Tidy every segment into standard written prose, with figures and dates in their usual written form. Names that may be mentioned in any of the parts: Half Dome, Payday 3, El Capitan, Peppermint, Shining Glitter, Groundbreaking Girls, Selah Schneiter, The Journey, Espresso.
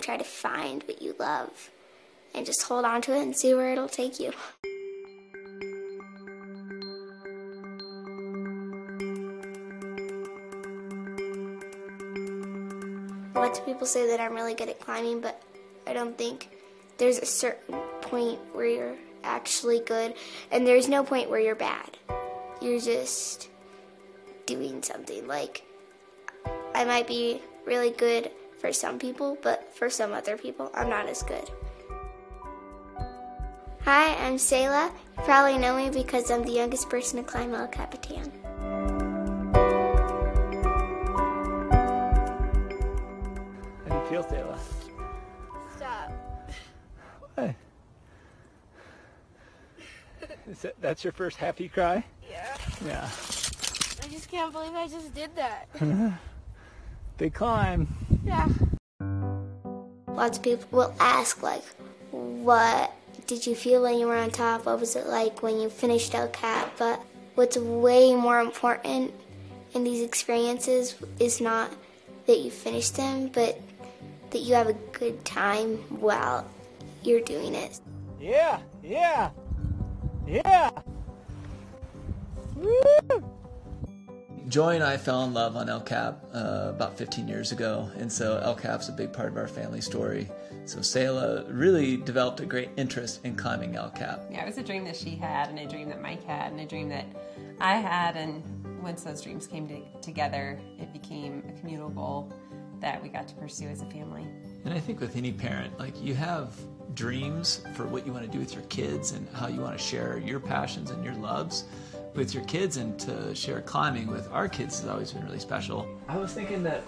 Try to find what you love and just hold on to it and see where it'll take you. Lots of people say that I'm really good at climbing, but I don't think there's a certain point where you're actually good, and there's no point where you're bad. You're just doing something. Like, I might be really good for some people, but for some other people, I'm not as good. Hi, I'm Selah. You probably know me because I'm the youngest person to climb El Capitan. How do you feel, Selah? Stop. Why? That's your first happy cry? Yeah. Yeah. I just can't believe I just did that. Big climb. Yeah. Lots of people will ask, like, what did you feel when you were on top? What was it like when you finished El Cap? But what's way more important in these experiences is not that you finish them, but that you have a good time while you're doing it. Yeah, yeah, yeah. Woo! Joy and I fell in love on El Cap about 15 years ago, and so El Cap's a big part of our family story. So Selah really developed a great interest in climbing El Cap. Yeah, it was a dream that she had, and a dream that Mike had, and a dream that I had, and once those dreams came together, it became a communal goal that we got to pursue as a family. And I think with any parent, like, you have dreams for what you want to do with your kids and how you want to share your passions and your loves with your kids, and to share climbing with our kids has always been really special. I was thinking that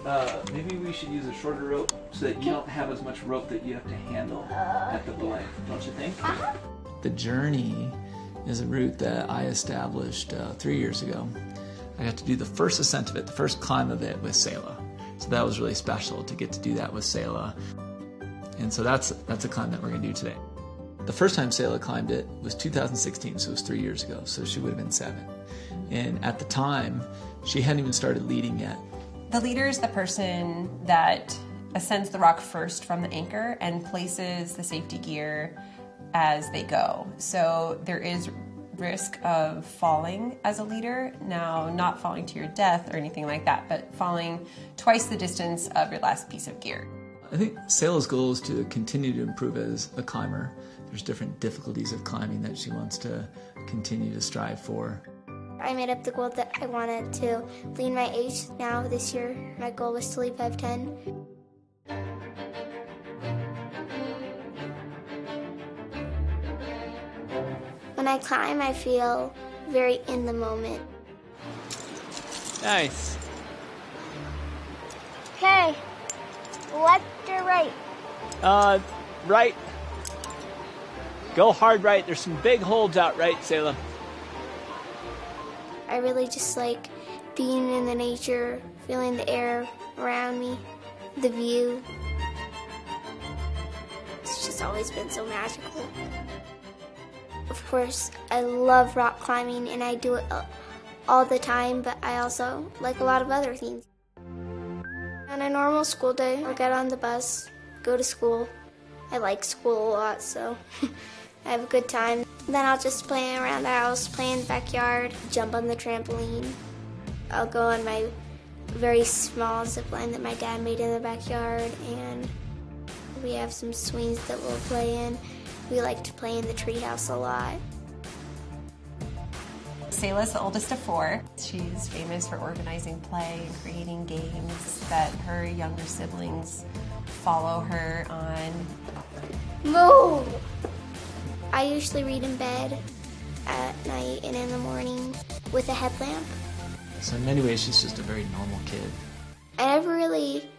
maybe we should use a shorter rope so that you don't have as much rope that you have to handle at the blank, don't you think? Uh-huh. The Journey is a route that I established 3 years ago. I got to do the first ascent of it, the first climb of it, with Selah. So that was really special to get to do that with Selah. And so that's a climb that we're going to do today. The first time Selah climbed it was 2016, so it was 3 years ago, so she would have been 7. And at the time, she hadn't even started leading yet. The leader is the person that ascends the rock first from the anchor and places the safety gear as they go. So there is risk of falling as a leader. Now, not falling to your death or anything like that, but falling twice the distance of your last piece of gear. I think Selah's goal is to continue to improve as a climber. There's different difficulties of climbing that she wants to continue to strive for. I made up the goal that I wanted to lean my age. Now, this year, my goal was to leap 5'10". When I climb, I feel very in the moment. Nice. Okay. Left or right? Right. Go hard right. There's some big holds out right, Selah. I really just like being in the nature, feeling the air around me, the view. It's just always been so magical. Of course, I love rock climbing and I do it all the time, but I also like a lot of other things. On a normal school day, I'll get on the bus, go to school. I like school a lot, so I have a good time. Then I'll just play around the house, play in the backyard, jump on the trampoline. I'll go on my very small zip line that my dad made in the backyard, and we have some swings that we'll play in. We like to play in the treehouse a lot. Selah's the oldest of 4. She's famous for organizing play and creating games that her younger siblings follow her on. Move! I usually read in bed at night and in the morning with a headlamp. So in many ways, she's just a very normal kid. I never really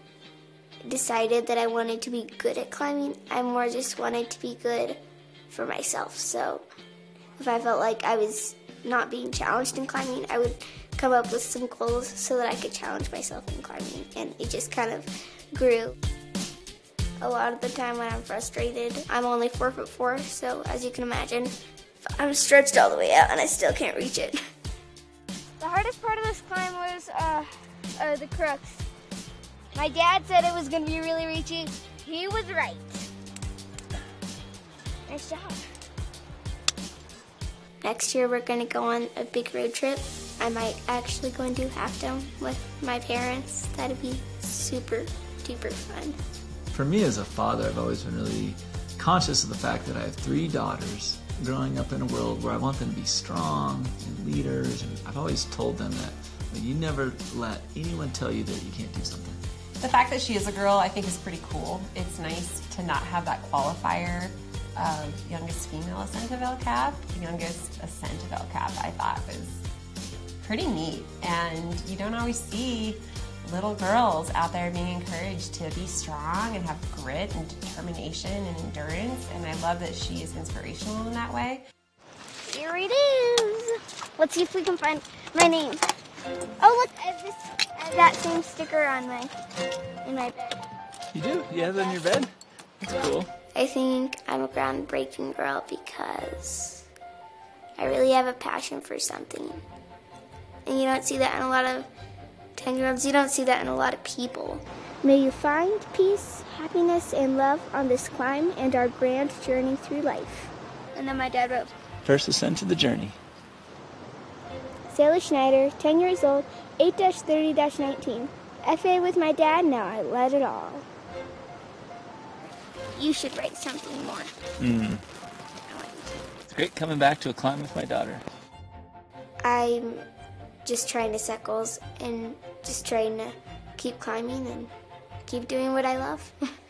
decided that I wanted to be good at climbing. I more just wanted to be good for myself. So if I felt like I was not being challenged in climbing, I would come up with some goals so that I could challenge myself in climbing, and it just kind of grew. A lot of the time when I'm frustrated, I'm only 4'4", so as you can imagine, I'm stretched all the way out and I still can't reach it. The hardest part of this climb was the crooks. My dad said it was going to be really reachy, He was right. Nice job. Next year we're going to go on a big road trip. I might actually go and do Half Dome with my parents. That'd be super duper fun. For me as a father, I've always been really conscious of the fact that I have three daughters growing up in a world where I want them to be strong and leaders, and I've always told them that you never let anyone tell you that you can't do something. The fact that she is a girl I think is pretty cool. It's nice to not have that qualifier of youngest female ascent of El Cap. Youngest ascent of El Cap I thought was pretty neat, and you don't always see little girls out there being encouraged to be strong and have grit and determination and endurance, and I love that she is inspirational in that way. Here it is! Let's see if we can find my name. Oh look, I have that same sticker on in my bed. You do? You have it on your bed? That's cool. I think I'm a groundbreaking girl because I really have a passion for something. And you don't see that in a lot of 10-year-olds, you don't see that in a lot of people. May you find peace, happiness, and love on this climb and our grand journey through life. And then my dad wrote, first ascent to the journey. Selah Schneiter, 10 years old, 8-30-19. FA with my dad, now I let it all. You should write something more. It's great coming back to a climb with my daughter. I'm just trying to set goals and just trying to keep climbing and keep doing what I love.